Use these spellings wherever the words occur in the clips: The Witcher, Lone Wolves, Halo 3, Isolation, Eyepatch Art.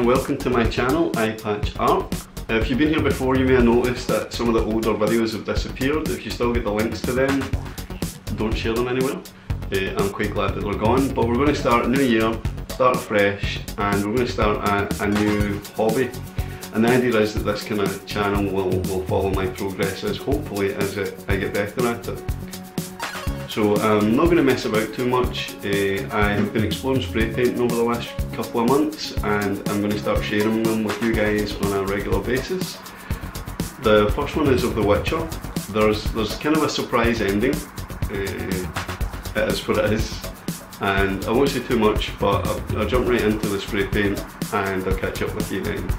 and welcome to my channel, Eyepatch Art. If you've been here before, you may have noticed that some of the older videos have disappeared. If you still get the links to them, don't share them anywhere. I'm quite glad that they're gone, but we're going to start a new year, start fresh, and we're going to start a new hobby. And the idea is that this kind of channel will follow my progress as hopefully as I get better at it. So I'm not going to mess about too much. I have been exploring spray painting over the last couple of months, and I'm going to start sharing them with you guys on a regular basis. The first one is of The Witcher. There's kind of a surprise ending. It is what it is, and I won't say too much, but I'll jump right into the spray paint and I'll catch up with you then.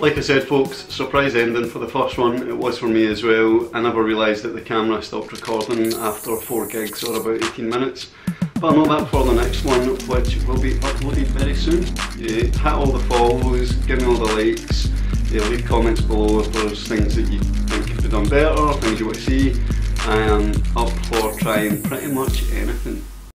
Like I said folks, surprise ending for the first one, it was for me as well. I never realised that the camera stopped recording after 4 gigs or about 18 minutes. But I'm not that for the next one, which will be uploaded very soon. Yeah, hit all the follows, give me all the likes, yeah, leave comments below if there's things that you think could be done better, things you want to see. I am up for trying pretty much anything.